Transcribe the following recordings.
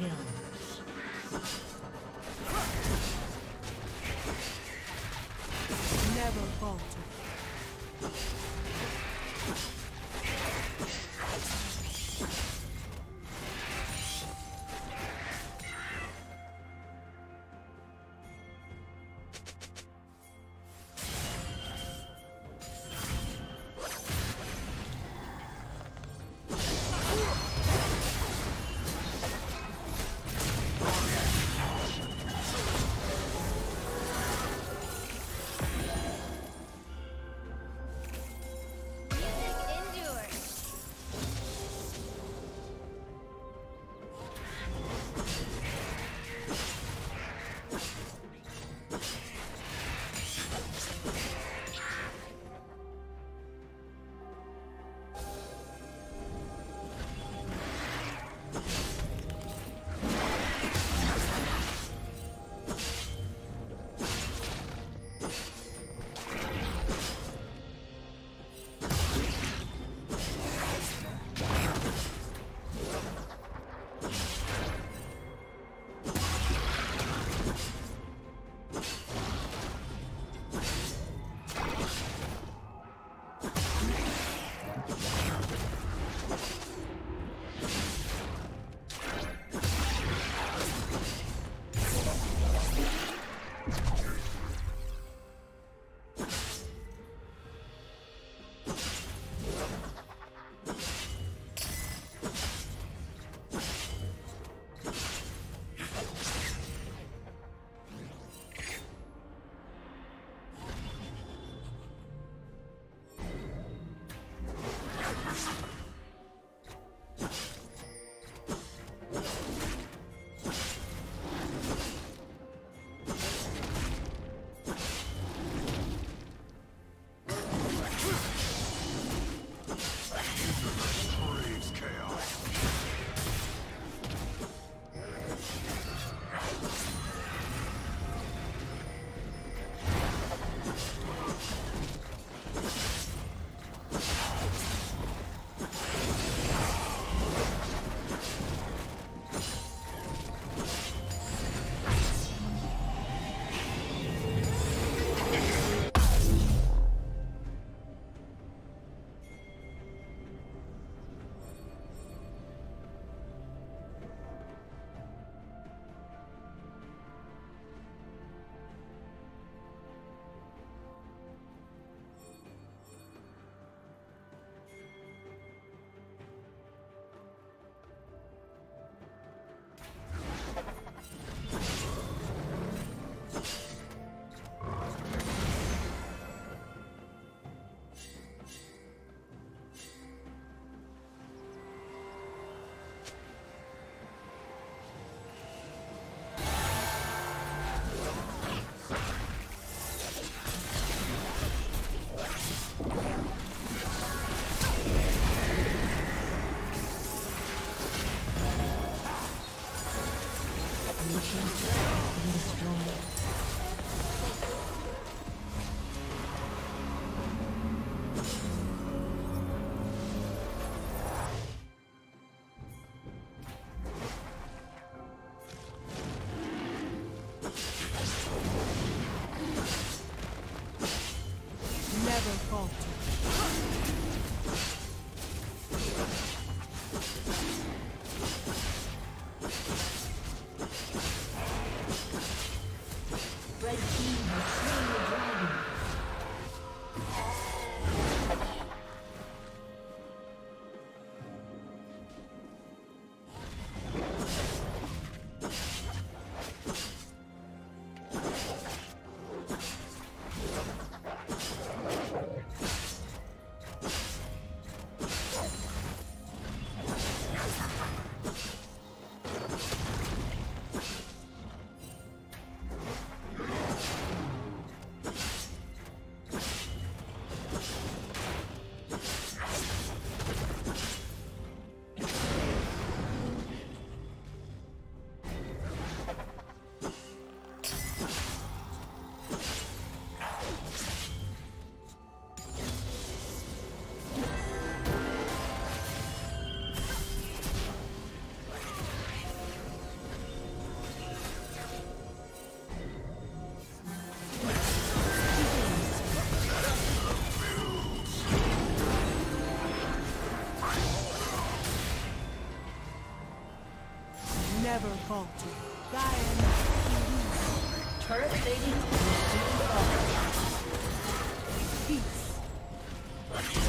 kill. Never falter. altar. Turret fading will soon fall. Peace. Rampage.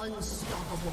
Unstoppable.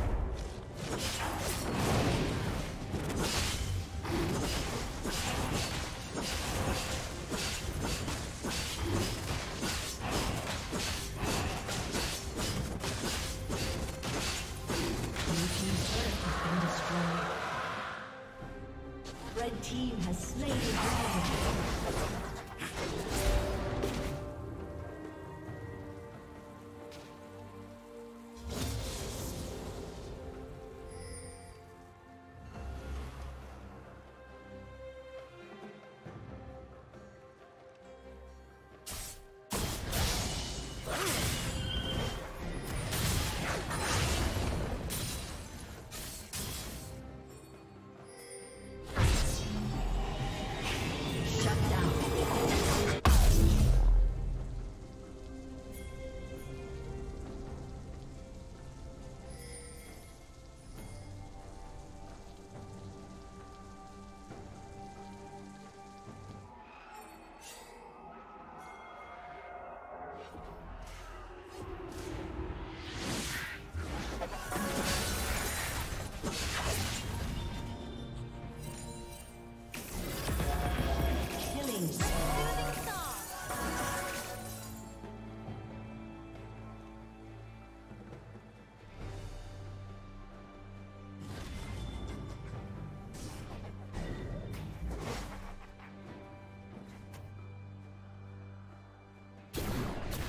team's turret has been destroyed. Red team has slain the dragon.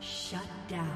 Shut down.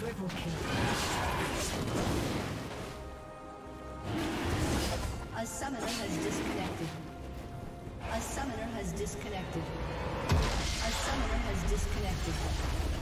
Triple kill. A summoner has disconnected. A summoner has disconnected. A summoner has disconnected.